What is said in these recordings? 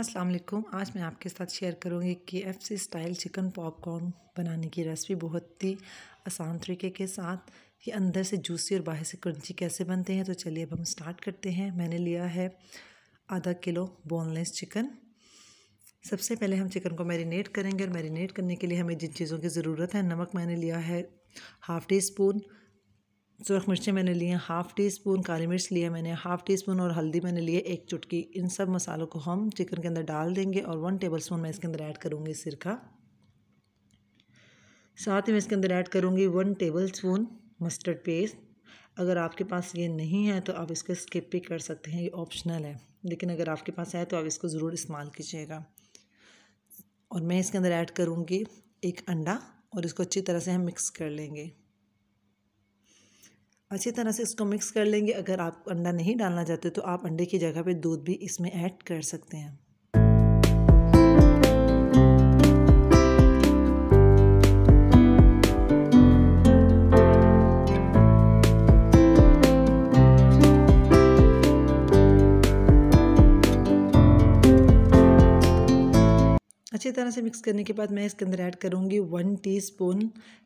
अस्सलाम वालेकुम। आज मैं आपके साथ शेयर करूँगी KFC स्टाइल चिकन पॉपकॉर्न बनाने की रेसिपी बहुत ही आसान तरीके के साथ। ये अंदर से जूसी और बाहर से क्रंची कैसे बनते हैं, तो चलिए अब हम स्टार्ट करते हैं। मैंने लिया है आधा किलो बोनलेस चिकन। सबसे पहले हम चिकन को मैरिनेट करेंगे और मैरिनेट करने के लिए हमें जिन चीज़ों की ज़रूरत है, नमक मैंने लिया है हाफ़ टी स्पून, सुरख मिर्चें मैंने लिए हैं हाफ़ टी स्पून, काली मिर्च लिए मैंने हाफ़ टी स्पून और हल्दी मैंने लिए एक चुटकी। इन सब मसालों को हम चिकन के अंदर डाल देंगे और 1 टेबलस्पून मैं इसके अंदर ऐड करूँगी सिरका। साथ ही मैं इसके अंदर ऐड करूँगी 1 टेबलस्पून मस्टर्ड पेस्ट। अगर आपके पास ये नहीं है तो आप इसको स्किप भी कर सकते हैं, ये ऑप्शनल है, लेकिन अगर आपके पास है तो आप इसको ज़रूर इस्तेमाल कीजिएगा। और मैं इसके अंदर ऐड करूँगी एक अंडा और इसको अच्छी तरह से हम मिक्स कर लेंगे। अच्छी तरह से इसको मिक्स कर लेंगे। अगर आप अंडा नहीं डालना चाहते तो आप अंडे की जगह पे दूध भी इसमें ऐड कर सकते हैं। अच्छी तरह से मिक्स करने के बाद मैं इसके अंदर ऐड करूँगी 1 टीस्पून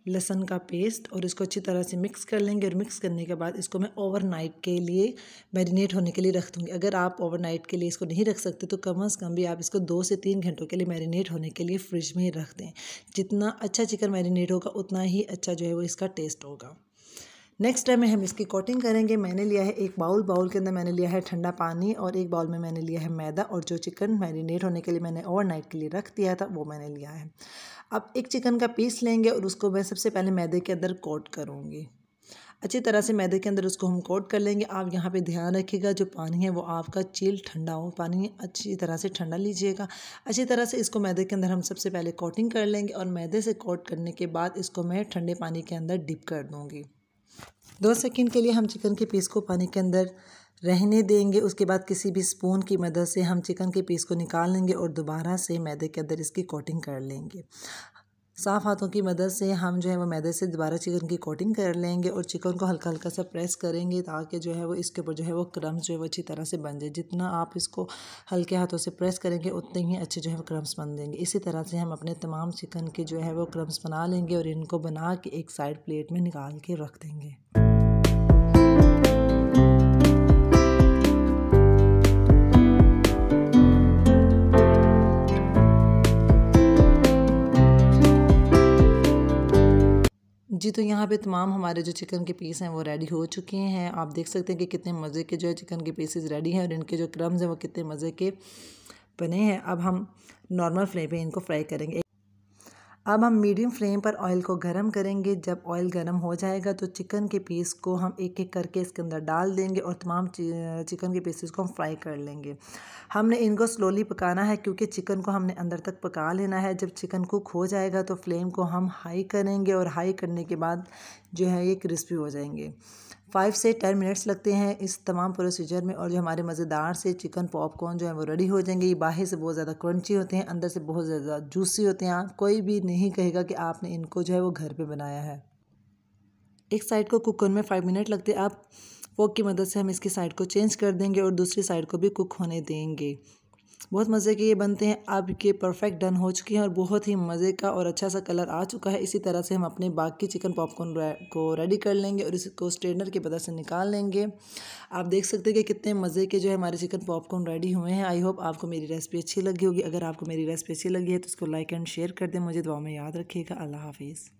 लहसुन का पेस्ट और इसको अच्छी तरह से मिक्स कर लेंगे। और मिक्स करने के बाद इसको मैं ओवरनाइट के लिए मैरिनेट होने के लिए रख दूँगी। अगर आप ओवरनाइट के लिए इसको नहीं रख सकते तो कम से कम भी आप इसको 2 से 3 घंटों के लिए मैरिनेट होने के लिए फ्रिज में ही रख दें। जितना अच्छा चिकन मैरिनेट होगा उतना ही अच्छा जो है वो इसका टेस्ट होगा। नेक्स्ट टाइम में हम इसकी कोटिंग करेंगे। मैंने लिया है एक बाउल, बाउल के अंदर मैंने लिया है ठंडा पानी और एक बाउल में मैंने लिया है मैदा। और जो चिकन मैरिनेट होने के लिए मैंने ओवरनाइट के लिए रख दिया था वो मैंने लिया है। अब एक चिकन का पीस लेंगे और उसको मैं सबसे पहले मैदे के अंदर कोट करूँगी। अच्छी तरह से मैदे के अंदर उसको हम कोट कर लेंगे। आप यहाँ पे ध्यान रखिएगा जो पानी है वो आपका चिल ठंडा हो, पानी अच्छी तरह से ठंडा लीजिएगा। अच्छी तरह से इसको मैदे के अंदर हम सबसे पहले कोटिंग कर लेंगे और मैदे से कोट करने के बाद इसको मैं ठंडे पानी के अंदर डिप कर दूँगी। 2 सेकंड के लिए हम चिकन के पीस को पानी के अंदर रहने देंगे। उसके बाद किसी भी स्पून की मदद से हम चिकन के पीस को निकाल लेंगे और दोबारा से मैदे के अंदर इसकी कोटिंग कर लेंगे। साफ़ हाथों की मदद से हम जो है वो मैदे से दोबारा चिकन की कोटिंग कर लेंगे और चिकन को हल्का हल्का सा प्रेस करेंगे ताकि जो है वो इसके ऊपर जो है वो क्रम्स जो है वो अच्छी तरह से बन जाए। जितना आप इसको हल्के हाथों से प्रेस करेंगे उतने ही अच्छे जो है वो क्रम्स बन देंगे। इसी तरह से हम अपने तमाम चिकन के जो है वो क्रम्स बना लेंगे और इनको बना के एक साइड प्लेट में निकाल के रख देंगे। जी तो यहाँ पे तमाम हमारे जो चिकन के पीस हैं वो रेडी हो चुके हैं। आप देख सकते हैं कि कितने मज़े के जो है चिकन के पीसेस रेडी हैं और इनके जो क्रम्स हैं वो कितने मज़े के बने हैं। अब हम नॉर्मल फ्लेम पे इनको फ्राई करेंगे। अब हम मीडियम फ्लेम पर ऑयल को गर्म करेंगे। जब ऑयल गर्म हो जाएगा तो चिकन के पीस को हम एक एक करके इसके अंदर डाल देंगे और तमाम चिकन के पीसेस को हम फ्राई कर लेंगे। हमने इनको स्लोली पकाना है क्योंकि चिकन को हमने अंदर तक पका लेना है। जब चिकन कुक हो जाएगा तो फ्लेम को हम हाई करेंगे और हाई करने के बाद जो है ये क्रिस्पी हो जाएंगे। 5 से 10 मिनट्स लगते हैं इस तमाम प्रोसीजर में और जो हमारे मज़ेदार से चिकन पॉपकॉर्न जो है वो रेडी हो जाएंगे। ये बाहर से बहुत ज़्यादा क्रंची होते हैं, अंदर से बहुत ज़्यादा जूसी होते हैं। कोई भी नहीं कहेगा कि आपने इनको जो है वो घर पे बनाया है। एक साइड को कुक होने में 5 मिनट लगते हैं। आप फोक की मदद से हम इसकी साइड को चेंज कर देंगे और दूसरी साइड को भी कुक होने देंगे। बहुत मज़े के ये बनते हैं। अब ये परफेक्ट डन हो चुके हैं और बहुत ही मज़े का और अच्छा सा कलर आ चुका है। इसी तरह से हम अपने बाकी चिकन पॉपकॉर्न को रेडी कर लेंगे और इसको स्ट्रेनर की मदद से निकाल लेंगे। आप देख सकते हैं कि कितने मज़े के जो है हमारे चिकन पॉपकॉर्न रेडी हुए हैं। आई होप आपको मेरी रेसिपी अच्छी लगी होगी। अगर आपको मेरी रेसिपी अच्छी लगी है तो इसको लाइक एंड शेयर कर दें। मुझे दुआ में याद रखिएगा। अल्लाह हाफिज़।